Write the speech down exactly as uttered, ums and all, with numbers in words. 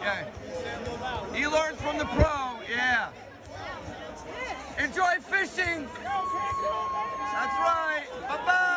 Yeah. He learns from the pro. Yeah. Enjoy fishing. That's right. Bye-bye.